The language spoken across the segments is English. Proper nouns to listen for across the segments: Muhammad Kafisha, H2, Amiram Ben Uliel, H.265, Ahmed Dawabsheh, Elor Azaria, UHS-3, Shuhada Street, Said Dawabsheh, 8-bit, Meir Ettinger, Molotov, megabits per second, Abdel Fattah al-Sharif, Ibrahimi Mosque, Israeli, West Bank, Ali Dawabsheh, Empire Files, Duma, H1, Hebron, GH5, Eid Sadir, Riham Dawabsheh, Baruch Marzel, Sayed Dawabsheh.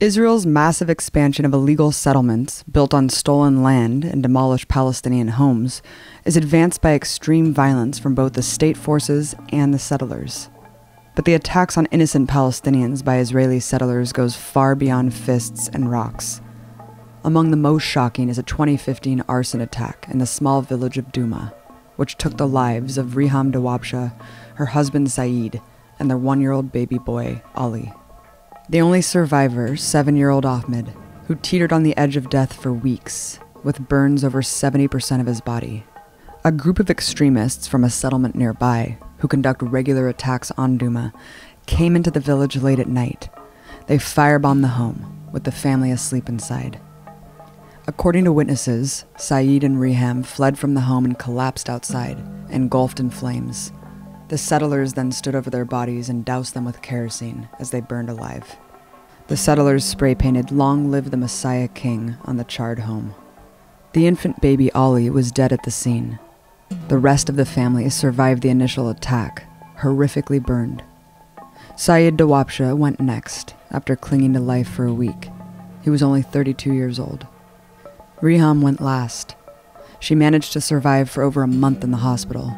Israel's massive expansion of illegal settlements built on stolen land and demolished Palestinian homes is advanced by extreme violence from both the state forces and the settlers. But the attacks on innocent Palestinians by Israeli settlers goes far beyond fists and rocks. Among the most shocking is a 2015 arson attack in the small village of Duma, which took the lives of Riham Dawabsheh, her husband Sayed, and their one-year-old baby boy, Ali. The only survivor, 7-year-old Ahmed, who teetered on the edge of death for weeks, with burns over 70% of his body. A group of extremists from a settlement nearby, who conduct regular attacks on Duma, came into the village late at night. They firebombed the home, with the family asleep inside. According to witnesses, Sayed and Riham fled from the home and collapsed outside, engulfed in flames. The settlers then stood over their bodies and doused them with kerosene as they burned alive. The settlers spray-painted "Long Live the Messiah King" on the charred home. The infant baby Ali was dead at the scene. The rest of the family survived the initial attack, horrifically burned. Sayed Dawabsheh went next, after clinging to life for a week. He was only 32 years old. Riham went last. She managed to survive for over a month in the hospital.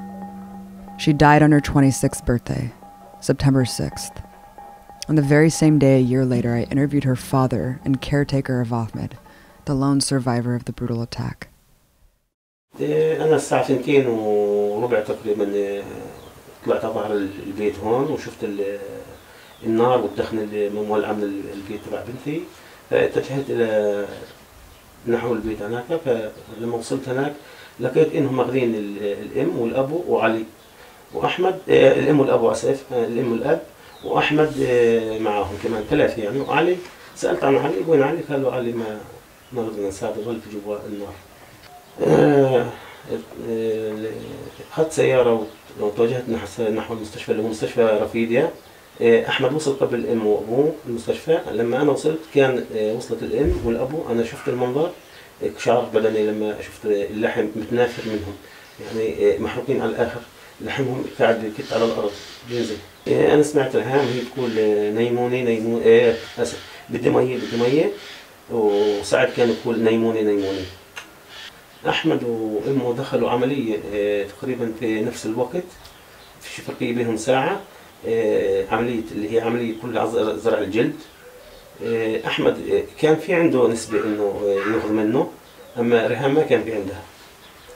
She died on her 26th birthday, September 6th. On the very same day a year later, I interviewed her father and caretaker of Ahmed, the lone survivor of the brutal attack. أنا الساعة 2:15 تقريبا طلعت ظهر البيت هون وشفت النار والدخن اللي مولع من البيت تبع بنتي، فاتجهت إلى نحو البيت هناك. فلما وصلت هناك لقيت إنهم ماخذين الأم والأبو وعلي. وأحمد الأم والأبو أسف الأم والأب وأحمد معهم كمان ثلاثة يعني. وعلي سألت عن علي، وين علي؟ قالوا علي ما رضينا نساعده، ظل في جوا النار. أخذت سيارة وتوجهت نحو المستشفى اللي هو مستشفى رفيديا. أحمد وصل قبل الأم وأبوه المستشفى. لما أنا وصلت كان وصلت الأم والأبو. أنا شفت المنظر، شعر بدني لما شفت اللحم متنافر منهم يعني، محروقين على الآخر، لحمهم قاعد كت على الارض بينزل. انا سمعت رهام هي تقول نيموني نيموني، اسف بدي ميه بدي ميه، وسعد كان يقول نيموني نيموني. احمد وامه دخلوا عمليه تقريبا في نفس الوقت، في فرقيه بينهم ساعه. عمليه اللي هي عمليه كلها زرع الجلد. احمد كان في عنده نسبه انه ياخذ منه، اما رهام ما كان في عندها،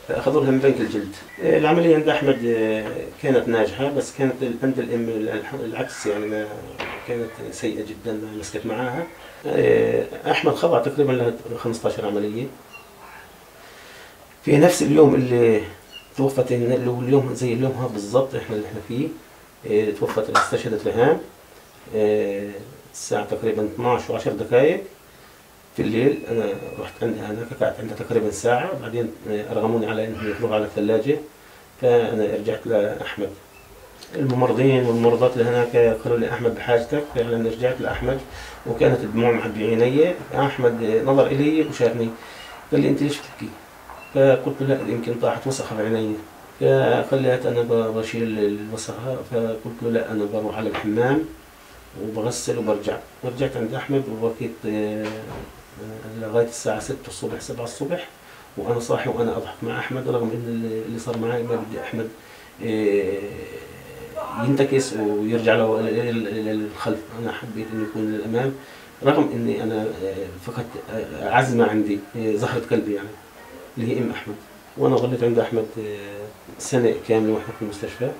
فأخذوا لها من بنك الجلد. العملية عند أحمد كانت ناجحة، بس كانت عند الأم العكس يعني، كانت سيئة جدا، ما مسكت معاها. أحمد خضع تقريبا له 15 عملية. في نفس اليوم اللي توفت، اللي هو اليوم زي اليوم هذا بالضبط احنا اللي احنا فيه، توفت استشهدت رهام الساعة تقريبا 12:10 في الليل. أنا رحت عندها هناك، قعدت عندها تقريبا ساعة، بعدين أرغموني على إنهم يدخلوا على الثلاجة، فأنا رجعت لأحمد. الممرضين والممرضات اللي هناك قالوا لي أحمد بحاجتك، فعلا رجعت لأحمد وكانت الدموع بعيني. أحمد نظر إلي وشافني، قال لي أنت ليش تبكي؟ فقلت له لا يمكن طاحت وسخة بعيني. فقال لي أنا بشيل الوسخة، فقلت له لا أنا بروح على الحمام وبغسل وبرجع. ورجعت عند أحمد وبكيت لغاية الساعة 6 الصبح 7 الصبح، وأنا صاحي وأنا أضحك مع أحمد، رغم إن اللي صار معي ما بدي أحمد ينتكس ويرجع له للخلف. أنا حبيت إنه يكون للأمام، رغم إني أنا فقدت عزمة عندي زهرة قلبي يعني، اللي هي أم أحمد. وأنا ظليت عند أحمد سنة كاملة وإحنا في المستشفى،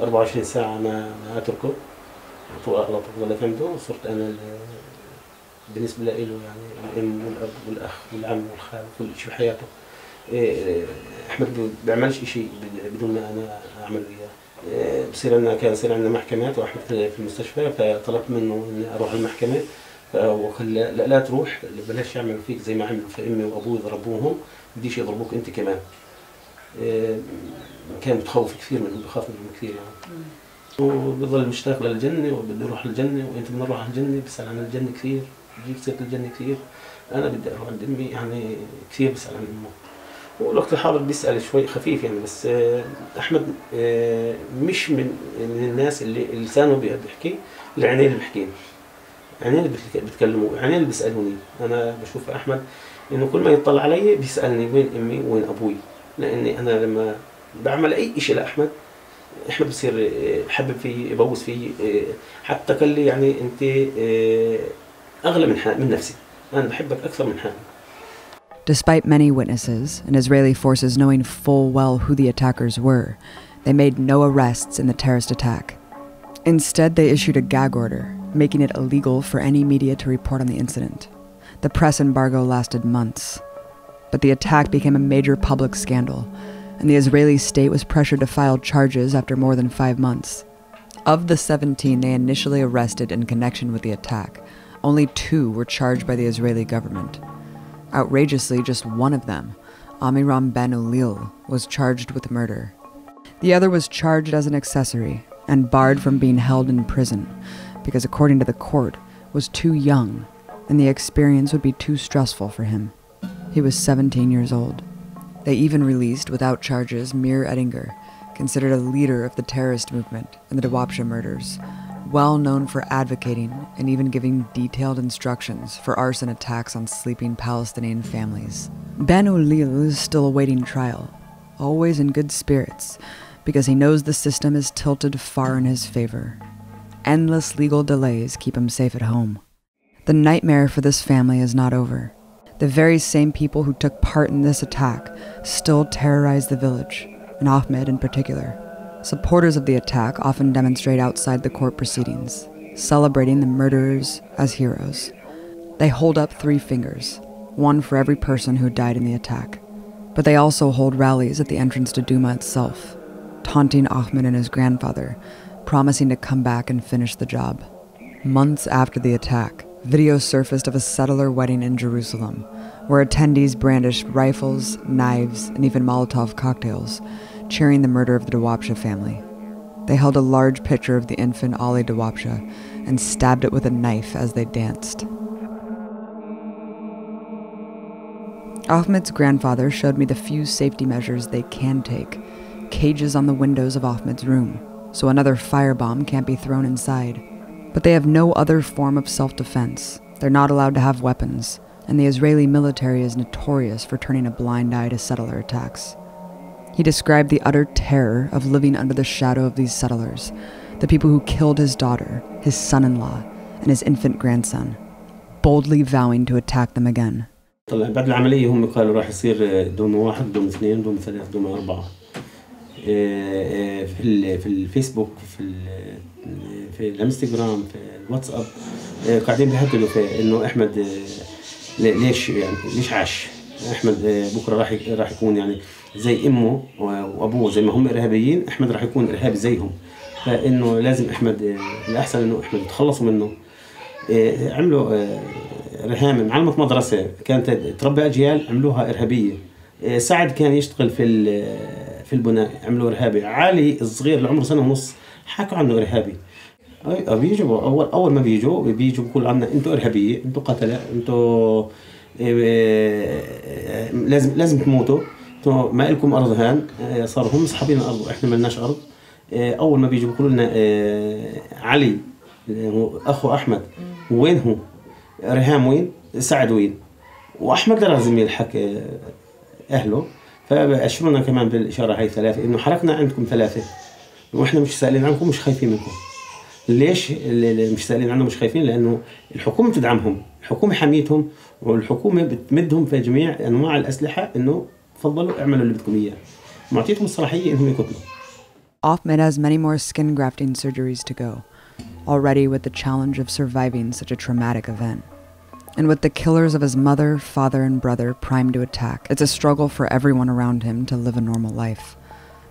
24 ساعة ما أتركه، ظليت عنده. وصرت أنا بالنسبة له يعني الأم والأب والأخ والعم والخال كل شيء بحياته. أحمد ما بيعملش شيء بدون ما أنا أعمل وياه. بصير لنا كان صير عندنا محكمات واحمد في المستشفى، فطلبت منه اني اروح المحكمه، فهو خلى لا تروح، بلاش يعملوا فيك زي ما عملوا في امي وابوي ضربوهم، بديش يضربوك انت كمان. كان بتخوف كثير منهم، بخاف منهم كثير يعني. وبضل مشتاق للجنه وبده يروح الجنه، وانت بدنا نروح الجنه، بسال عن الجنه كثير، بجيب سيره الجنه كثير. انا بدي اروح عند امي يعني كثير بسال عن امه. والوقت الحاضر بيسأل شوي خفيف يعني، بس أحمد مش من الناس اللي لسانه بيحكي، العينين اللي بحكي، عينين اللي بتكلموا، عينين اللي بيسألوني. أنا بشوف أحمد إنه كل ما يطلع علي بيسألني وين أمي وين أبوي، لأني أنا لما بعمل أي شيء لأحمد، أحمد بصير حبب فيه، يبوس فيه، حتى قال لي يعني أنت أغلى من نفسي، أنا بحبك أكثر من حالي. Despite many witnesses and Israeli forces knowing full well who the attackers were, they made no arrests in the terrorist attack. Instead, they issued a gag order, making it illegal for any media to report on the incident. The press embargo lasted months. But the attack became a major public scandal, and the Israeli state was pressured to file charges after more than 5 months. Of the 17 they initially arrested in connection with the attack, only 2 were charged by the Israeli government. Outrageously, just one of them, Amiram Ben Uliel, was charged with murder. The other was charged as an accessory and barred from being held in prison because, according to the court, was too young and the experience would be too stressful for him. He was 17 years old. They even released without charges Meir Ettinger, considered a leader of the terrorist movement and the Dawabsheh murders, well known for advocating and even giving detailed instructions for arson attacks on sleeping Palestinian families. Ben Uliel is still awaiting trial, always in good spirits, because he knows the system is tilted far in his favor. Endless legal delays keep him safe at home. The nightmare for this family is not over. The very same people who took part in this attack still terrorize the village, and Ahmed in particular. Supporters of the attack often demonstrate outside the court proceedings, celebrating the murderers as heroes. They hold up 3 fingers, one for every person who died in the attack. But they also hold rallies at the entrance to Duma itself, taunting Ahmed and his grandfather, promising to come back and finish the job. Months after the attack, video surfaced of a settler wedding in Jerusalem, where attendees brandished rifles, knives, and even Molotov cocktails, cheering the murder of the Dawabsheh family. They held a large picture of the infant Ali Dawabsheh and stabbed it with a knife as they danced. Ahmed's grandfather showed me the few safety measures they can take, cages on the windows of Ahmed's room, so another firebomb can't be thrown inside. But they have no other form of self-defense. They're not allowed to have weapons, and the Israeli military is notorious for turning a blind eye to settler attacks. He described the utter terror of living under the shadow of these settlers, the people who killed his daughter, his son-in-law, and his infant grandson, boldly vowing to attack them again. طلع بعد العملية هم قالوا راح يصير دوم 1 دوم 2 دوم 3 دوم 4 في الفيسبوك في الانستغرام في الواتساب قاعدين بيهددوا فيه انه احمد ليش يعني ليش عاش احمد بكره راح يكون يعني زي امه وابوه زي ما هم ارهابيين احمد راح يكون ارهابي زيهم فانه لازم احمد الاحسن انه احمد يتخلصوا منه عملوا رهام معلمه مدرسه كانت تربي اجيال عملوها ارهابيه سعد كان يشتغل في البناء عملوه ارهابي علي الصغير اللي عمره 1.5 سنة حكوا عنه ارهابي بيجوا اول ما بيجوا بيقولوا عنا انتوا ارهابيه انتوا قتله انتوا لازم تموتوا ما لكم ارض هان صار هم سحابين الارض واحنا ما لناش ارض اول ما بيجوا بيقولوا لنا علي اخو احمد وين هو ريهام وين سعد وين واحمد لازم يلحق اهله فاشرونا كمان بالاشاره هاي 3 انه حركنا عندكم 3 واحنا مش سائلين عنكم مش خايفين منكم ليش اللي مش سائلين عنهم مش خايفين لانه الحكومه بتدعمهم الحكومه حاميتهم والحكومه بتمدهم في جميع انواع الاسلحه انه تفضلوا اعملوا اللي بدكم اياه معطيتهم الصلاحيه انهم يقتلوا. Ahmed has many more skin grafting surgeries to go, already with the challenge of surviving such a traumatic event. And with the killers of his mother, father, and brother primed to attack, it's a struggle for everyone around him to live a normal life.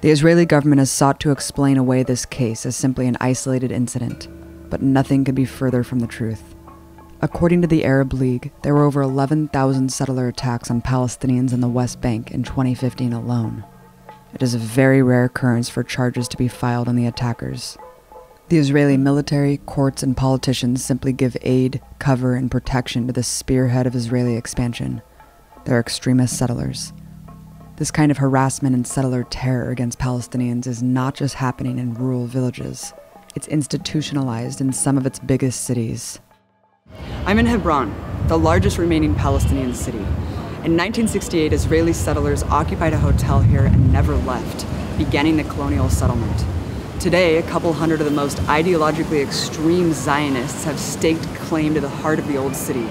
The Israeli government has sought to explain away this case as simply an isolated incident, but nothing could be further from the truth. According to the Arab League, there were over 11,000 settler attacks on Palestinians in the West Bank in 2015 alone. It is a very rare occurrence for charges to be filed on the attackers. The Israeli military, courts, and politicians simply give aid, cover, and protection to the spearhead of Israeli expansion, their extremist settlers. This kind of harassment and settler terror against Palestinians is not just happening in rural villages. It's institutionalized in some of its biggest cities. I'm in Hebron, the largest remaining Palestinian city. In 1968, Israeli settlers occupied a hotel here and never left, beginning the colonial settlement. Today, a couple hundred of the most ideologically extreme Zionists have staked claim to the heart of the old city.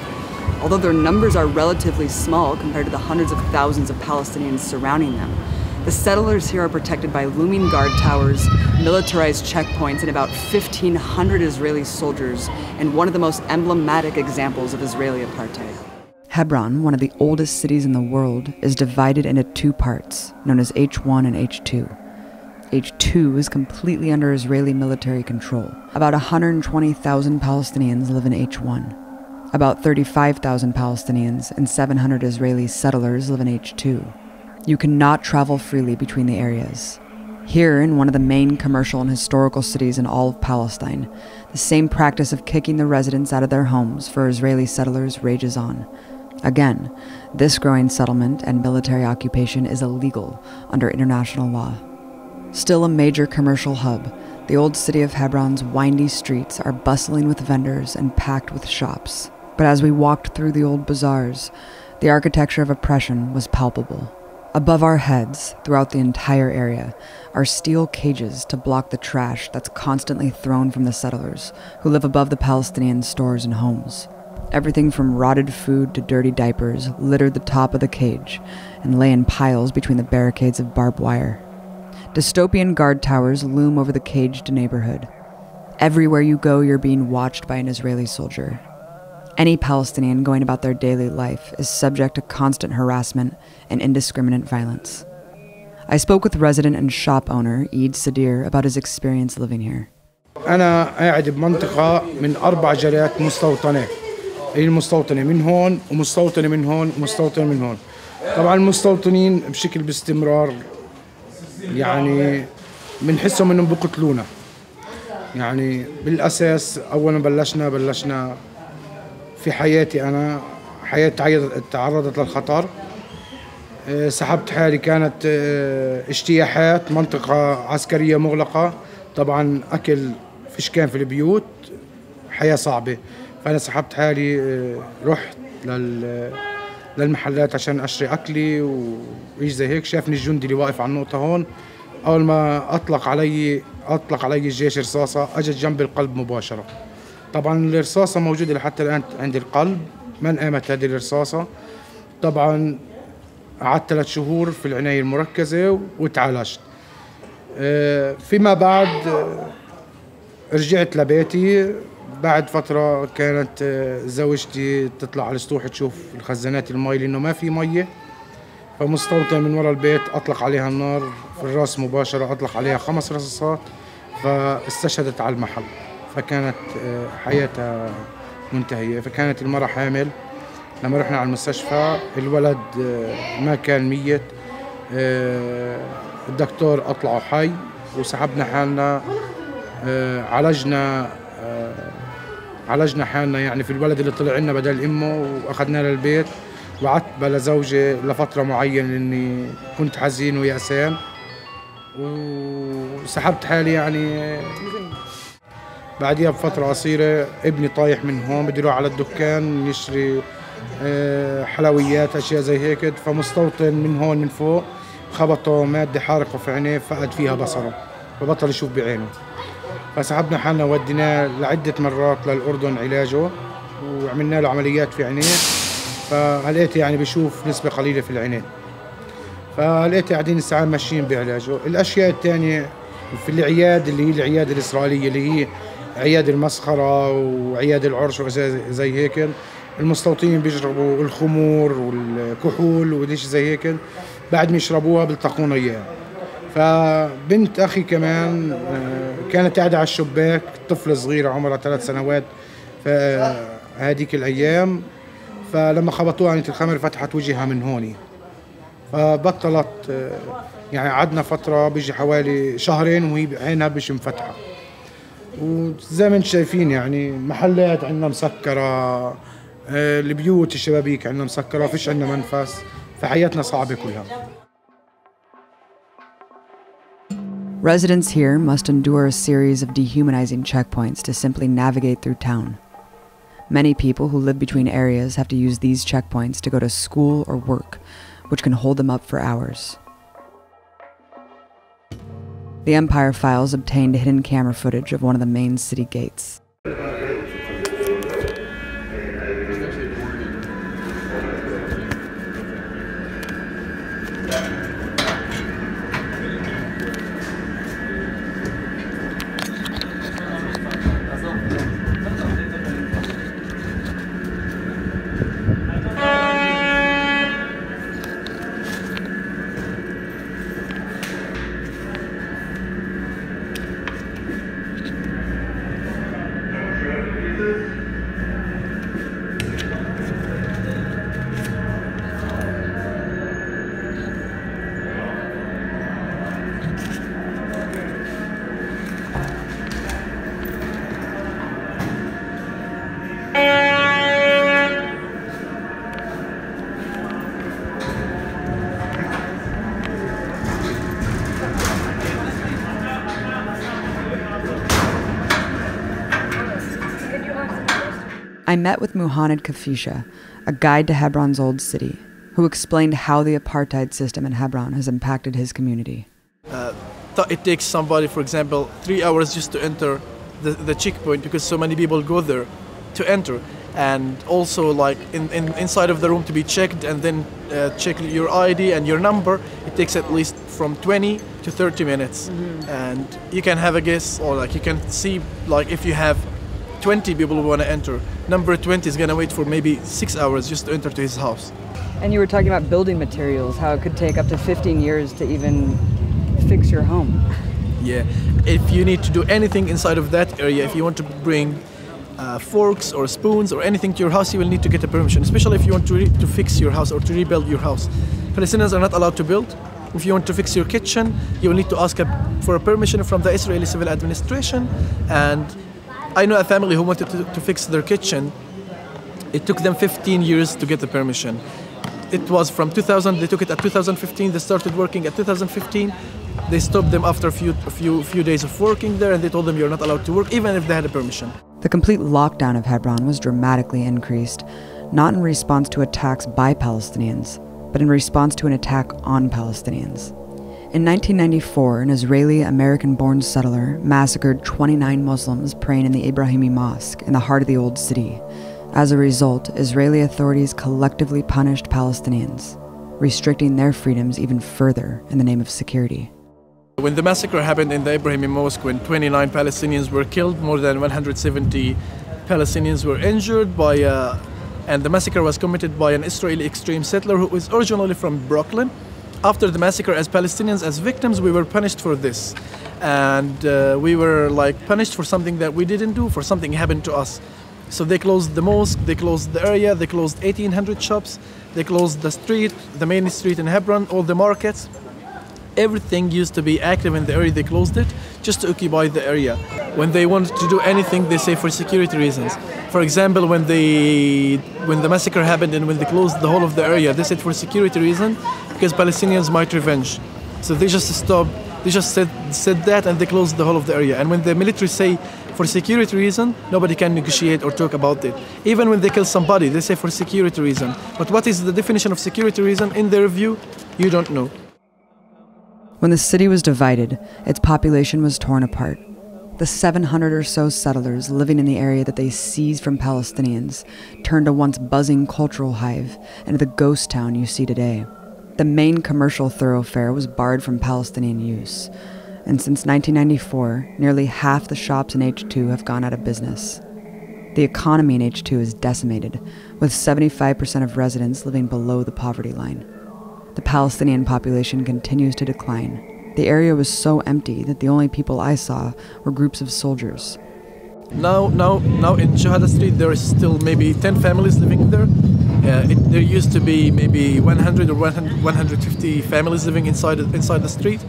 Although their numbers are relatively small compared to the hundreds of thousands of Palestinians surrounding them, the settlers here are protected by looming guard towers, militarized checkpoints, and about 1,500 Israeli soldiers, and one of the most emblematic examples of Israeli apartheid. Hebron, one of the oldest cities in the world, is divided into two parts, known as H1 and H2. H2 is completely under Israeli military control. About 120,000 Palestinians live in H1. About 35,000 Palestinians and 700 Israeli settlers live in H2. You cannot travel freely between the areas. Here, in one of the main commercial and historical cities in all of Palestine, the same practice of kicking the residents out of their homes for Israeli settlers rages on. Again, this growing settlement and military occupation is illegal under international law. Still a major commercial hub, the old city of Hebron's windy streets are bustling with vendors and packed with shops. But as we walked through the old bazaars, the architecture of oppression was palpable. Above our heads, throughout the entire area, are steel cages to block the trash that's constantly thrown from the settlers who live above the Palestinian stores and homes. Everything from rotted food to dirty diapers littered the top of the cage and lay in piles between the barricades of barbed wire. Dystopian guard towers loom over the caged neighborhood. Everywhere you go, you're being watched by an Israeli soldier. Any Palestinian going about their daily life is subject to constant harassment and indiscriminate violence. I spoke with resident and shop owner Eid Sadir about his experience living here. أنا قاعد بمنطقة من أربع جاليات مستوطنة. هي المستوطنة من هون ومستوطنة من هون ومستوطنة من هون. طبعا المستوطنين بشكل باستمرار يعني بنحسهم إنهم بيقتلونا. يعني بالأساس أول ما بلشنا في حياتي أنا حياتي تعرضت للخطر سحبت حالي كانت اجتياحات منطقة عسكرية مغلقة طبعا أكل فيش كان في البيوت حياة صعبة فأنا سحبت حالي رحت للمحلات عشان أشري أكلي وإيش زي هيك شافني الجندي اللي واقف على النقطة هون أول ما أطلق علي الجيش رصاصة أجت جنب القلب مباشرة طبعا الرصاصة موجودة حتى الآن عند القلب من قامت هذه الرصاصة طبعا قعدت 3 شهور في العناية المركزة وتعالجت فيما بعد رجعت لبيتي بعد فترة كانت زوجتي تطلع على السطوح تشوف الخزانات المي لأنه ما في مية فمستوطن من وراء البيت أطلق عليها النار في الرأس مباشرة أطلق عليها 5 رصاصات فاستشهدت على المحل فكانت حياتها منتهية فكانت المرأة حامل لما رحنا على المستشفى الولد ما كان ميت الدكتور أطلعوا حي وسحبنا حالنا عالجنا حالنا يعني في الولد اللي طلع لنا بدل أمه وأخذناه للبيت وقعدت بلا زوجة لفترة معينة لأني كنت حزين ويأسان وسحبت حالي يعني بعديها بفترة قصيرة ابني طايح من هون بده يروح على الدكان يشتري حلويات أشياء زي هيك فمستوطن من هون من فوق خبطه مادة حارقة في عينيه فقد فيها بصره فبطل يشوف بعينه فسحبنا حالنا وديناه لعدة مرات للأردن علاجه وعملنا له عمليات في عينيه فلقيته يعني بشوف نسبة قليلة في العينين فلقيته قاعدين الساعة ماشيين بعلاجه الأشياء الثانية في العياد اللي هي العيادة الإسرائيلية اللي هي عياد المسخرة وعياد العرش وزي هيك المستوطنين بيشربوا الخمور والكحول وديش زي هيك بعد ما يشربوها بيلتقونا إياها فبنت أخي كمان كانت قاعدة على الشباك، طفلة صغيرة عمرها 3 سنوات هذيك الأيام، فلما خبطوها عنية الخمر فتحت وجهها من هوني، فبطلت يعني قعدنا فترة بيجي حوالي شهرين وهي عينها مش مفتحة. وزي ما انتم شايفين يعني محلات عندنا مسكرة، البيوت الشبابيك عندنا مسكرة، فيش عندنا منفس، فحياتنا صعبة كلها. Residents here must endure a series of dehumanizing checkpoints to simply navigate through town. Many people who live between areas have to use these checkpoints to go to school or work, which can hold them up for hours. The Empire Files obtained hidden camera footage of one of the main city gates. I met with Muhammad Kafisha, a guide to Hebron's old city, who explained how the apartheid system in Hebron has impacted his community. It takes somebody, for example, 3 hours just to enter the checkpoint because so many people go there to enter. And also, like, inside of the room to be checked and then check your ID and your number, it takes at least from 20 to 30 minutes. Mm-hmm. And you can have a guess, or like you can see, like, if you have 20 people who want to enter, number 20 is going to wait for maybe 6 hours just to enter to his house. And you were talking about building materials, how it could take up to 15 years to even fix your home. Yeah, if you need to do anything inside of that area, if you want to bring forks or spoons or anything to your house, you will need to get a permission, especially if you want to fix your house or to rebuild your house. Palestinians are not allowed to build. If you want to fix your kitchen, you will need to ask for a permission from the Israeli Civil Administration. And I know a family who wanted to fix their kitchen. It took them 15 years to get the permission. It was from 2000, they took it at 2015, they started working at 2015. They stopped them after a few days of working there, and they told them you're not allowed to work, even if they had a permission. The complete lockdown of Hebron was dramatically increased, not in response to attacks by Palestinians, but in response to an attack on Palestinians. In 1994, an Israeli-American-born settler massacred 29 Muslims praying in the Ibrahimi Mosque in the heart of the old city. As a result, Israeli authorities collectively punished Palestinians, restricting their freedoms even further in the name of security. When the massacre happened in the Ibrahimi Mosque, when 29 Palestinians were killed, more than 170 Palestinians were injured by and the massacre was committed by an Israeli extreme settler who was originally from Brooklyn. After the massacre, as Palestinians, as victims, we were punished for this. And we were like punished for something that we didn't do, for something happened to us. So they closed the mosque, they closed the area, they closed 1,800 shops, they closed the street, the main street in Hebron, all the markets. Everything used to be active in the area, they closed it just to occupy the area. When they wanted to do anything, they say for security reasons. For example, when the massacre happened and when they closed the whole of the area, they said for security reasons because Palestinians might revenge. So they just stopped, they just said that, and they closed the whole of the area. And when the military say for security reason, nobody can negotiate or talk about it. Even when they kill somebody, they say for security reason. But what is the definition of security reason in their view? You don't know. When the city was divided, its population was torn apart. The 700 or so settlers living in the area that they seized from Palestinians turned a once buzzing cultural hive into the ghost town you see today. The main commercial thoroughfare was barred from Palestinian use, and since 1994, nearly half the shops in H2 have gone out of business. The economy in H2 is decimated, with 75% of residents living below the poverty line. The Palestinian population continues to decline, The area was so empty that the only people I saw were groups of soldiers. Now in Shuhada Street there is still maybe 10 families living there. There used to be maybe 100 or 150 families living inside the street.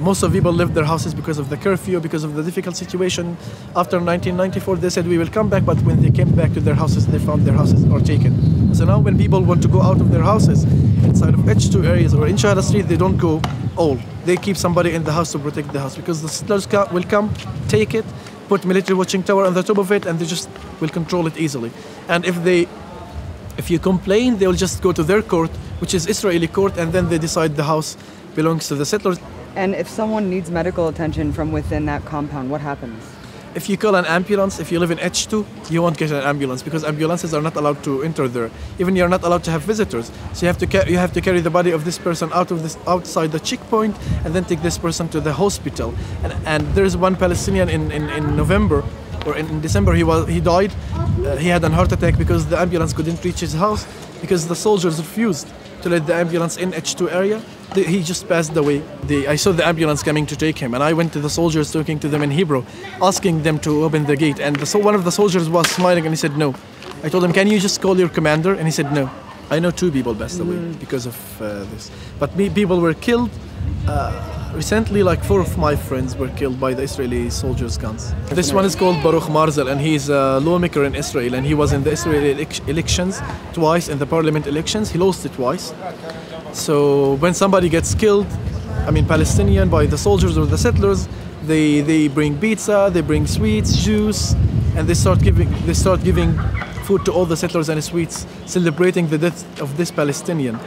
Most of people left their houses because of the curfew, because of the difficult situation. After 1994, they said we will come back, but when they came back to their houses, they found their houses are taken. So now when people want to go out of their houses inside of H2 areas or in Shuhada Street, they don't go all. They keep somebody in the house to protect the house, because the settlers will come, take it, put military watching tower on the top of it, and they just will control it easily. And if you complain, they will just go to their court, which is Israeli court, and then they decide the house belongs to the settlers. And if someone needs medical attention from within that compound, what happens? If you call an ambulance, if you live in H2, you won't get an ambulance because ambulances are not allowed to enter there. Even you're not allowed to have visitors. So you have to carry the body of this person outside the checkpoint and then take this person to the hospital. And there's one Palestinian in November or in December, he died. He had a heart attack because the ambulance couldn't reach his house because the soldiers refused to let the ambulance in H2 area. He just passed away. I saw the ambulance coming to take him, and I went to the soldiers talking to them in Hebrew, asking them to open the gate. And so one of the soldiers was smiling, and he said, no. I told him, can you just call your commander? And he said, no. I know 2 people passed away because of this. But people were killed. Recently, like 4 of my friends were killed by the Israeli soldiers' guns. This one is called Baruch Marzel, and he's a lawmaker in Israel, and he was in the Israeli elections twice, in the parliament elections. He lost it twice. So when somebody gets killed, I mean Palestinian, by the soldiers or the settlers, they bring pizza, they bring sweets, juice, and they start giving food to all the settlers and sweets, celebrating the death of this Palestinian.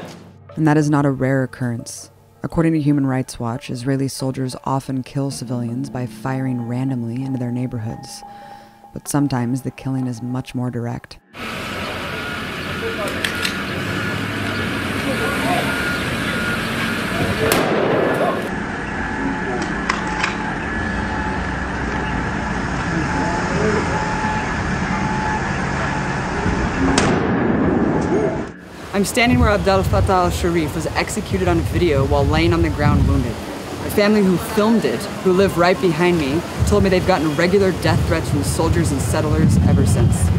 And that is not a rare occurrence. According to Human Rights Watch, Israeli soldiers often kill civilians by firing randomly into their neighborhoods. But sometimes the killing is much more direct. I'm standing where Abdel Fattah al-Sharif was executed on video while laying on the ground wounded. The family who filmed it, who lived right behind me, told me they've gotten regular death threats from soldiers and settlers ever since.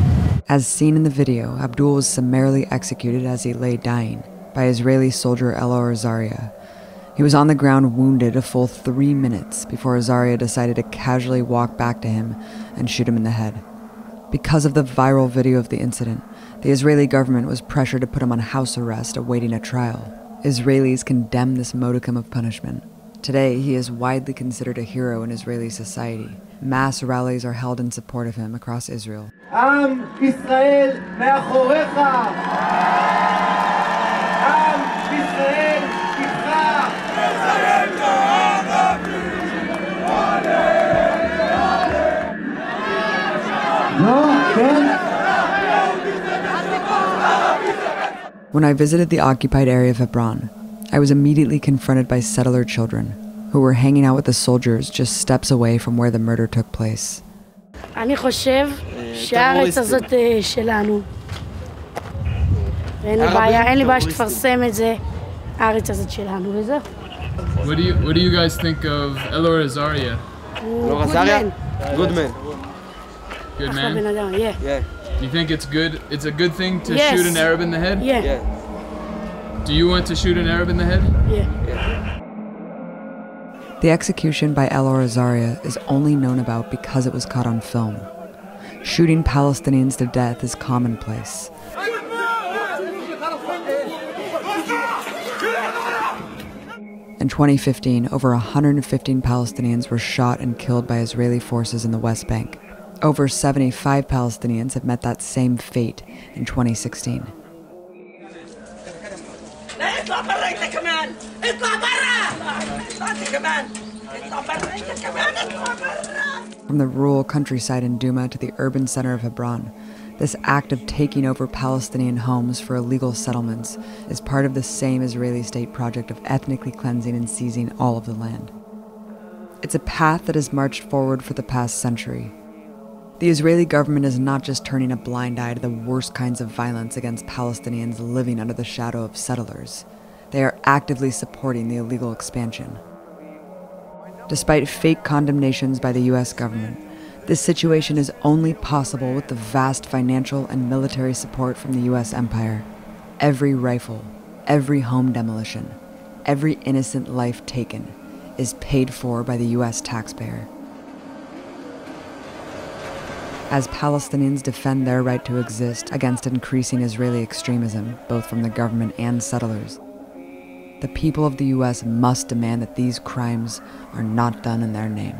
As seen in the video, Abdul was summarily executed as he lay dying by Israeli soldier Elor Azaria. He was on the ground wounded a full 3 minutes before Azaria decided to casually walk back to him and shoot him in the head. Because of the viral video of the incident, the Israeli government was pressured to put him on house arrest awaiting a trial. Israelis condemn this modicum of punishment. Today, he is widely considered a hero in Israeli society. Mass rallies are held in support of him across Israel. Am Israel me'achorecha! Am Israel itcha! No, Ben? When I visited the occupied area of Hebron, I was immediately confronted by settler children who were hanging out with the soldiers just steps away from where the murder took place. I What do you guys think of Elor Azaria? Good man. Good man? Yeah. You think it's good? It's a good thing to shoot an Arab in the head? Yeah. Do you want to shoot an Arab in the head? Yeah. The execution by Elor Azaria is only known about because it was caught on film. Shooting Palestinians to death is commonplace. In 2015, over 115 Palestinians were shot and killed by Israeli forces in the West Bank. Over 75 Palestinians have met that same fate in 2016. From the rural countryside in Duma to the urban center of Hebron, this act of taking over Palestinian homes for illegal settlements is part of the same Israeli state project of ethnically cleansing and seizing all of the land. It's a path that has marched forward for the past century. The Israeli government is not just turning a blind eye to the worst kinds of violence against Palestinians living under the shadow of settlers. they are actively supporting the illegal expansion. Despite fake condemnations by the U.S. government, this situation is only possible with the vast financial and military support from the U.S. empire. Every rifle, every home demolition, every innocent life taken is paid for by the U.S. taxpayer. As Palestinians defend their right to exist against increasing Israeli extremism, both from the government and settlers, the people of the U.S. must demand that these crimes are not done in their name.